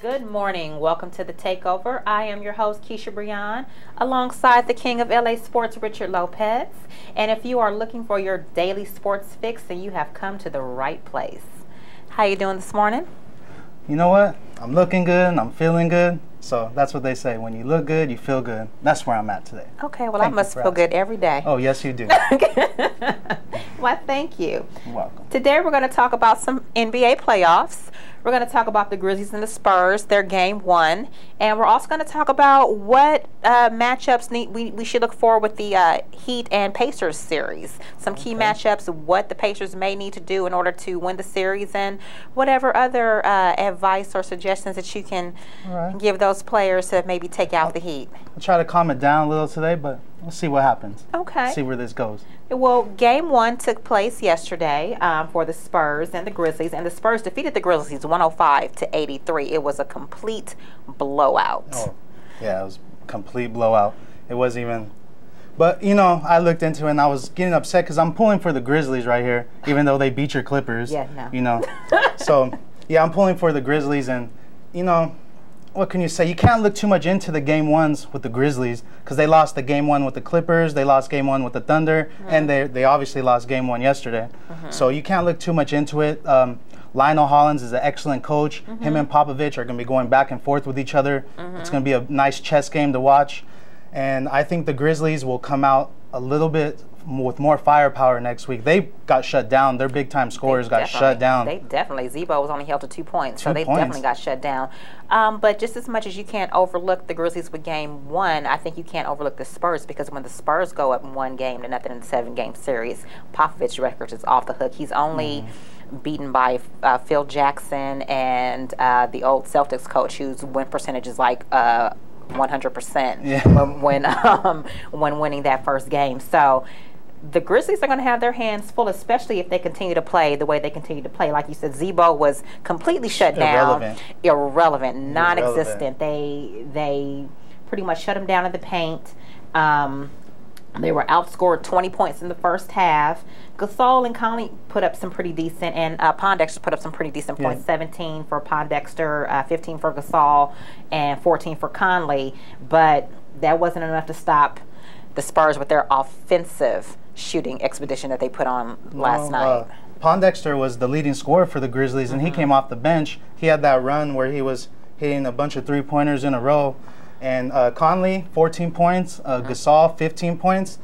Good morning. Welcome to The Takeover. I am your host, Khisha Brij'on, alongside the king of LA sports, Richard Lopez. And if you are looking for your daily sports fix, then you have come to the right place. How you doing this morning? You know what? I'm looking good and I'm feeling good. So that's what they say. When you look good, you feel good. That's where I'm at today. Okay, well, I must feel good every day. Oh, yes, you do. Well, thank you. You're welcome. Today we're going to talk about some NBA playoffs. We're going to talk about the Grizzlies and the Spurs, their game one. And we're also going to talk about what matchups we should look for with the Heat and Pacers series. Some key matchups, what the Pacers may need to do in order to win the series, and whatever other advice or suggestions that you can give those players to maybe take out the Heat. I'll try to calm it down a little today, but we'll see what happens. Okay. See where this goes. Well, game one took place yesterday for the Spurs and the Grizzlies, and the Spurs defeated the Grizzlies 105-83. It was a complete blowout. Oh, yeah, it was a complete blowout. It wasn't even, but you know, I looked into it and I was getting upset because I'm pulling for the Grizzlies right here, even though they beat your Clippers. Yeah, no. You know, so yeah, I'm pulling for the Grizzlies, and you know, what can you say? You can't look too much into the game ones with the Grizzlies because they lost the game one with the Clippers, they lost game one with the Thunder, and they obviously lost game one yesterday. So you can't look too much into it. Lionel Hollins is an excellent coach. Him and Popovich are going to be going back and forth with each other. It's going to be a nice chess game to watch. And I think the Grizzlies will come out a little bit with more firepower next week. They got shut down. Their big-time scorers got shut down. They definitely. Zebo was only held to 2 points, so they definitely got shut down. But just as much as you can't overlook the Grizzlies with game one, I think you can't overlook the Spurs, because when the Spurs go up 1-0 in the 7-game series, Popovich's record is off the hook. He's only beaten by Phil Jackson and the old Celtics coach, whose win percentage is like 100% when winning that first game. So the Grizzlies are going to have their hands full, especially if they continue to play the way they continue to play. Like you said, Zebo was completely shut down, irrelevant, non-existent. They pretty much shut him down in the paint. They were outscored 20 points in the first half. Gasol and Conley put up some pretty decent, and Pondexter put up some pretty decent points, 17 for Pondexter, 15 for Gasol, and 14 for Conley. But that wasn't enough to stop the Spurs with their offensive shooting expedition that they put on last night. Pondexter was the leading scorer for the Grizzlies, and he came off the bench. He had that run where he was hitting a bunch of three-pointers in a row. And Conley, 14 points. Gasol, 15 points.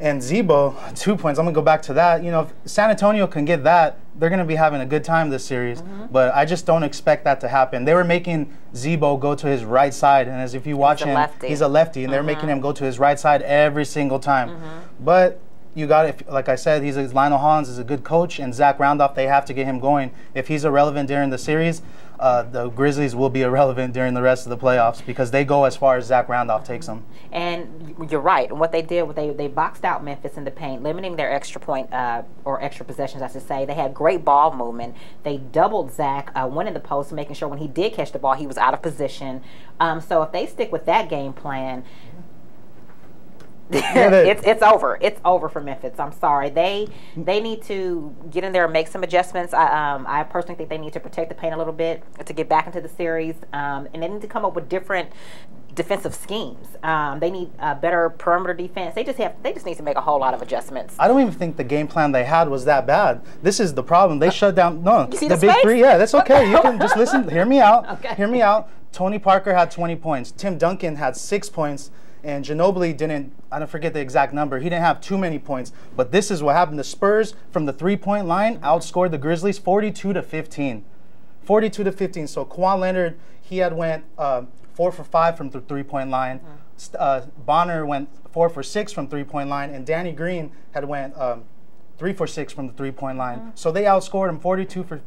And Zebo, 2 points. I'm going to go back to that. You know, if San Antonio can get that, they're going to be having a good time this series. But I just don't expect that to happen. They were making Zebo go to his right side. And as if you watch him, he's a lefty. And they're making him go to his right side every single time. But you got it. Like I said, Lionel Hollins is a good coach. And Zach Randolph, they have to get him going. If he's irrelevant during the series, the Grizzlies will be irrelevant during the rest of the playoffs, because they go as far as Zach Randolph takes them. And you're right. And what they did, they boxed out Memphis in the paint, limiting their extra point or extra possessions, I should say. They had great ball movement. They doubled Zach, one in the post, making sure when he did catch the ball, he was out of position. So if they stick with that game plan, it's over. It's over for Memphis. I'm sorry. They need to get in there and make some adjustments. I personally think they need to protect the paint a little bit to get back into the series, and they need to come up with different defensive schemes. They need better perimeter defense. They just need to make a whole lot of adjustments. I don't even think the game plan they had was that bad. This is the problem. They shut down. No, you see the big three. Yeah, that's okay. You can just listen. Hear me out. Okay. Hear me out. Tony Parker had 20 points. Tim Duncan had 6 points. And Ginobili didn't, I don't forget the exact number, he didn't have too many points. But this is what happened. The Spurs, from the three-point line, outscored the Grizzlies 42-15. 42-15. So Kawhi Leonard, he had went 4 for 5 from the three-point line. Bonner went 4 for 6 from three-point line. And Danny Green had went 3 for 6 from the three-point line. So they outscored him 42-15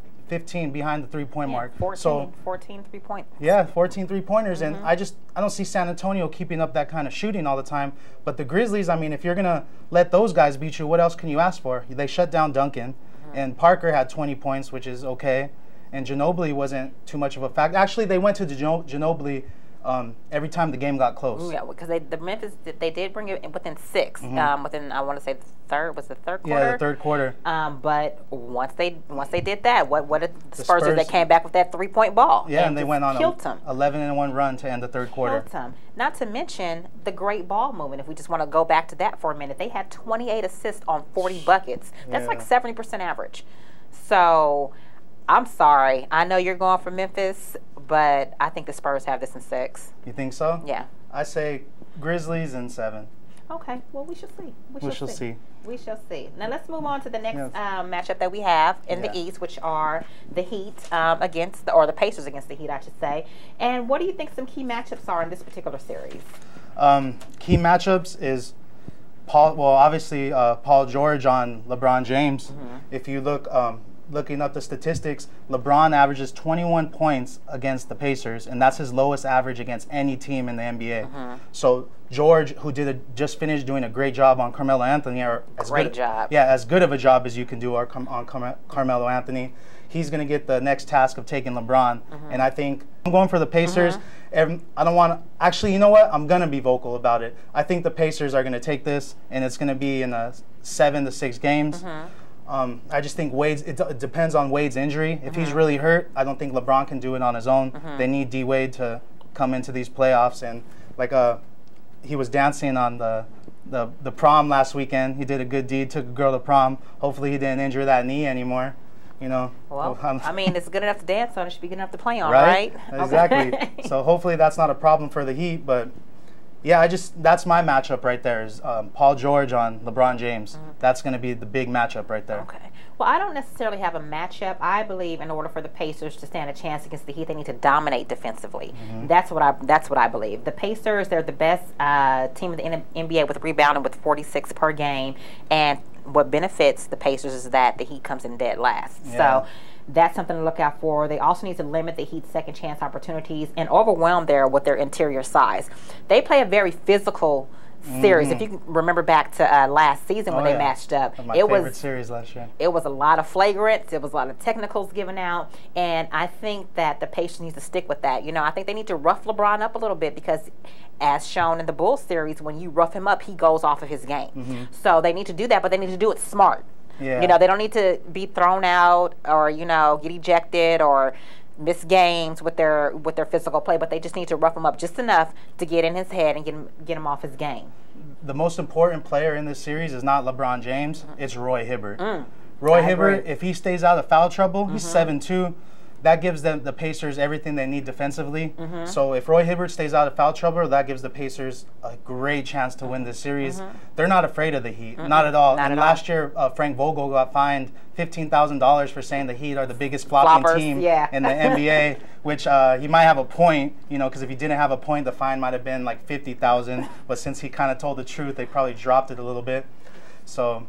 behind the three-point mark. 14 3-pointers. Yeah, 14 three-pointers, and I don't see San Antonio keeping up that kind of shooting all the time. But the Grizzlies, I mean, if you're gonna let those guys beat you, what else can you ask for? They shut down Duncan, and Parker had 20 points, which is okay, and Ginobili wasn't too much of a factor. Actually, they went to Ginobili every time the game got close. Yeah, because the Memphis, they did bring it within six. Mm-hmm. Within, I want to say the third, was the third quarter? Yeah, the third quarter. But once they did that, what did the Spurs do? They came back with that three-point ball. Yeah, and they went on an 11-1 run to end the third quarter. Killed them. Not to mention the great ball movement. If we just want to go back to that for a minute, they had 28 assists on 40 buckets. That's like 70% average. So, I'm sorry. I know you're going for Memphis, but I think the Spurs have this in six. You think so? Yeah. I say Grizzlies in seven. Okay. Well, we shall see. We shall see. We shall see. Now, let's move on to the next matchup that we have in the East, which are the Heat against, or the Pacers against the Heat, I should say. And what do you think some key matchups are in this particular series? Key matchups is, obviously, Paul George on LeBron James. Mm-hmm. If you look... looking up the statistics, LeBron averages 21 points against the Pacers, and that's his lowest average against any team in the NBA. Mm-hmm. So George, who just finished doing a great job on Carmelo Anthony, or as good of a job as you can do on Carmelo Anthony, he's going to get the next task of taking LeBron. Mm-hmm. And I think I'm going for the Pacers. Mm-hmm. I don't want to. Actually, you know what? I'm going to be vocal about it. I think the Pacers are going to take this, and it's going to be in the 7 to 6 games. Mm-hmm. I just think it depends on Wade's injury. If he's really hurt, I don't think LeBron can do it on his own. They need D-Wade to come into these playoffs. And like he was dancing on the prom last weekend. He did a good deed, took a girl to prom. Hopefully he didn't injure that knee anymore. You know. Well, I mean, it's good enough to dance on. It should be good enough to play on, right? Exactly. So hopefully that's not a problem for the Heat, but... yeah, that's my matchup right there is Paul George on LeBron James. Mm-hmm. That's going to be the big matchup right there. Okay. Well, I don't necessarily have a matchup. I believe in order for the Pacers to stand a chance against the Heat, they need to dominate defensively. Mm-hmm. That's what I believe. The Pacers, they're the best team in the NBA with rebounding with 46 per game, and what benefits the Pacers is that the Heat comes in dead last. Yeah. So that's something to look out for. They also need to limit the Heat's second chance opportunities and overwhelm with their interior size. They play a very physical series. If you can remember back to last season when they matched up, it was my favorite series last year. It was a lot of flagrants. It was a lot of technicals given out, and I think that the Pacers needs to stick with that. You know, I think they need to rough LeBron up a little bit because, as shown in the Bulls series, when you rough him up, he goes off of his game. So they need to do that, but they need to do it smart. Yeah. You know, they don't need to be thrown out or, you know, get ejected or miss games with their physical play, but they just need to rough him up just enough to get in his head and get him off his game. The most important player in this series is not LeBron James, it's Roy Hibbert. Roy Hibbert, if he stays out of foul trouble, he's 7'2". That gives the Pacers everything they need defensively. So if Roy Hibbert stays out of foul trouble, that gives the Pacers a great chance to win this series. They're not afraid of the Heat, not at all. Last year, Frank Vogel got fined $15,000 for saying the Heat are the biggest flopping team in the NBA, which he might have a point, you know, because if he didn't have a point, the fine might have been like $50,000. But since he kind of told the truth, they probably dropped it a little bit. So...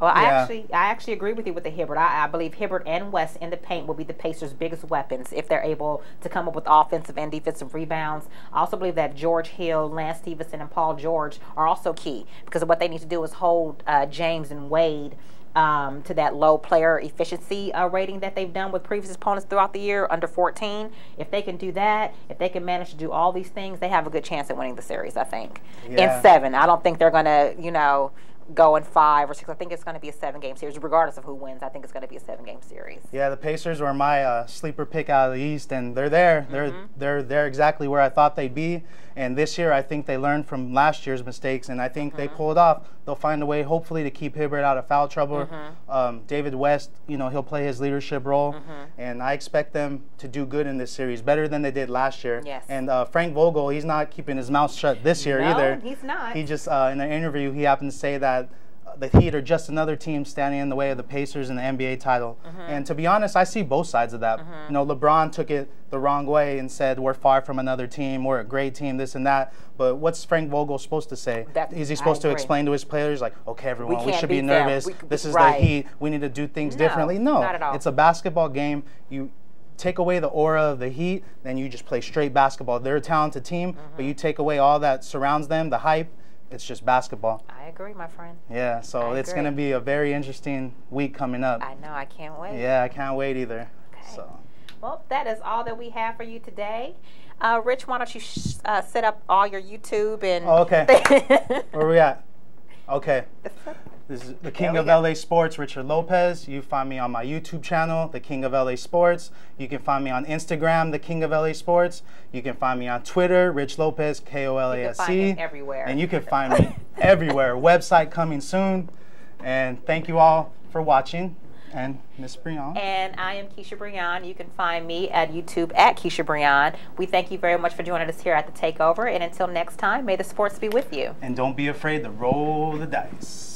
well, yeah. I actually agree with you with the Hibbert. I believe Hibbert and West in the paint will be the Pacers' biggest weapons if they're able to come up with offensive and defensive rebounds. I also believe that George Hill, Lance Stephenson, and Paul George are also key because what they need to do is hold James and Wade to that low player efficiency rating that they've done with previous opponents throughout the year, under 14. If they can do that, if they can manage to do all these things, they have a good chance at winning the series, I think. Yeah. In seven. I don't think they're going to, you know... go in 5 or 6. I think it's going to be a 7-game series. Regardless of who wins, I think it's going to be a 7-game series. Yeah, the Pacers were my sleeper pick out of the East, and they're there. They're exactly where I thought they'd be. And this year, I think they learned from last year's mistakes, and I think they pulled off. They'll find a way, hopefully, to keep Hibbert out of foul trouble. David West, you know, he'll play his leadership role, and I expect them to do good in this series, better than they did last year. Yes. And Frank Vogel, he's not keeping his mouth shut this year either. He's not. He just, in an interview, he happened to say that the Heat are just another team standing in the way of the Pacers and the NBA title. And to be honest, I see both sides of that. You know, LeBron took it the wrong way and said, we're far from another team, we're a great team, this and that. But what's Frank Vogel supposed to say? Is he supposed to explain to his players, like, okay, everyone, we should be nervous. This is the Heat. We need to do things differently. No, not at all. It's a basketball game. You take away the aura of the Heat, then you just play straight basketball. They're a talented team, but you take away all that surrounds them, the hype. It's just basketball. I agree, my friend. Yeah, so it's going to be a very interesting week coming up. I know. I can't wait. Yeah, I can't wait either. Okay. So. Well, that is all that we have for you today. Rich, why don't you set up all your YouTube and... Oh, okay. Where we at? Okay. This is the King of LA Sports, Richard Lopez. You find me on my YouTube channel, The King of LA Sports. You can find me on Instagram, The King of LA Sports. You can find me on Twitter, Rich Lopez, KOLASC. You can find me everywhere. And you can find me everywhere. Website coming soon. And thank you all for watching. And Miss Brij'on. And I am Khisha Brij'on. You can find me at YouTube at Khisha Brij'on. We thank you very much for joining us here at The Takeover. And until next time, may the sports be with you. And don't be afraid to roll the dice.